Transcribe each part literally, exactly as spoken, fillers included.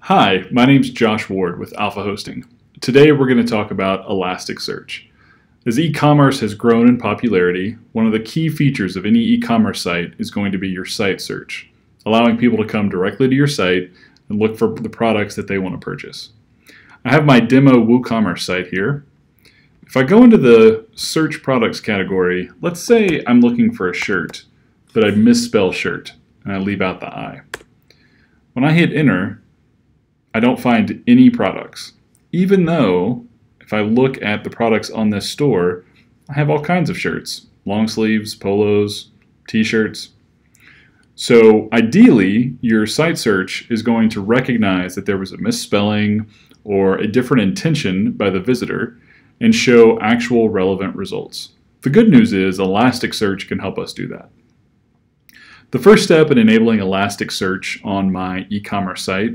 Hi, my name's Josh Ward with Alpha Hosting. Today we're going to talk about Elasticsearch. As e-commerce has grown in popularity, one of the key features of any e-commerce site is going to be your site search, allowing people to come directly to your site and look for the products that they want to purchase. I have my demo WooCommerce site here. If I go into the search products category, let's say I'm looking for a shirt, but I misspell shirt and I leave out the I. When I hit enter, I don't find any products, even though if I look at the products on this store, I have all kinds of shirts, long sleeves, polos, t-shirts. So ideally, your site search is going to recognize that there was a misspelling or a different intention by the visitor and show actual relevant results. The good news is Elasticsearch can help us do that. The first step in enabling Elasticsearch on my e-commerce site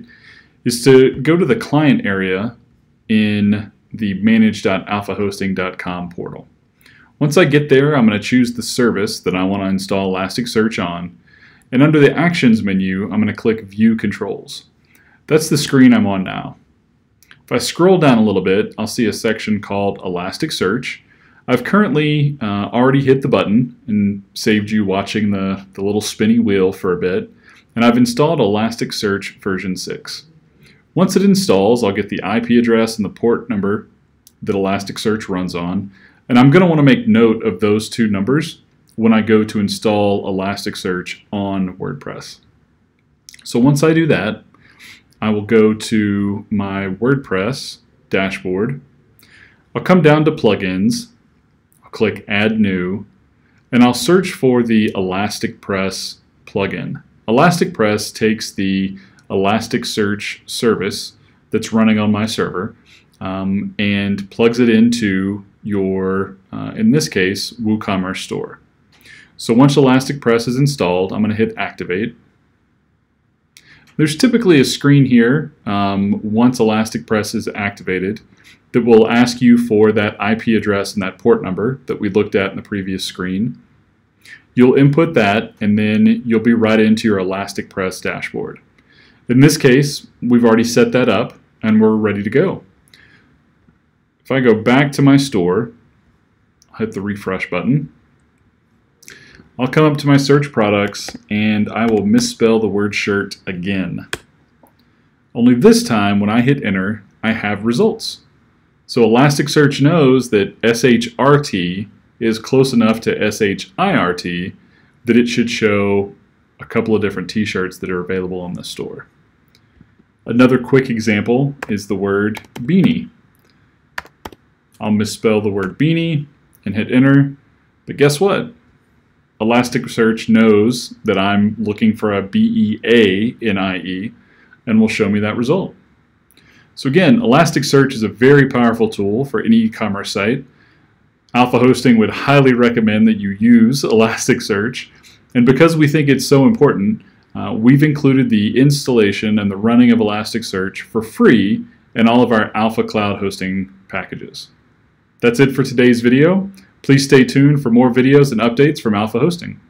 is to go to the client area in the manage dot alpha hosting dot com portal. Once I get there, I'm going to choose the service that I want to install Elasticsearch on, and under the Actions menu, I'm going to click View Controls. That's the screen I'm on now. If I scroll down a little bit, I'll see a section called Elasticsearch. I've currently uh, already hit the button and saved you watching the, the little spinny wheel for a bit, and I've installed Elasticsearch version six. Once it installs, I'll get the I P address and the port number that Elasticsearch runs on, and I'm going to want to make note of those two numbers when I go to install Elasticsearch on WordPress. So once I do that, I will go to my WordPress dashboard. I'll come down to Plugins, I'll click Add New, and I'll search for the ElasticPress plugin. ElasticPress takes the Elasticsearch service that's running on my server um, and plugs it into your, uh, in this case, WooCommerce store. So once Elasticpress is installed, I'm going to hit Activate. There's typically a screen here um, once Elasticpress is activated that will ask you for that I P address and that port number that we looked at in the previous screen. You'll input that and then you'll be right into your Elasticpress dashboard. In this case, we've already set that up and we're ready to go. If I go back to my store, I'll hit the refresh button. I'll come up to my search products and I will misspell the word shirt again. Only this time, when I hit enter, I have results. So Elasticsearch knows that S H R T is close enough to S H I R T that it should show a couple of different t-shirts that are available on the store. Another quick example is the word beanie. I'll misspell the word beanie and hit enter, but guess what? Elasticsearch knows that I'm looking for a B E A N I E and will show me that result. So again, Elasticsearch is a very powerful tool for any e-commerce site. Alpha Hosting would highly recommend that you use Elasticsearch, and because we think it's so important, uh, we've included the installation and the running of Elasticsearch for free in all of our Alpha Cloud hosting packages. That's it for today's video. Please stay tuned for more videos and updates from Alpha Hosting.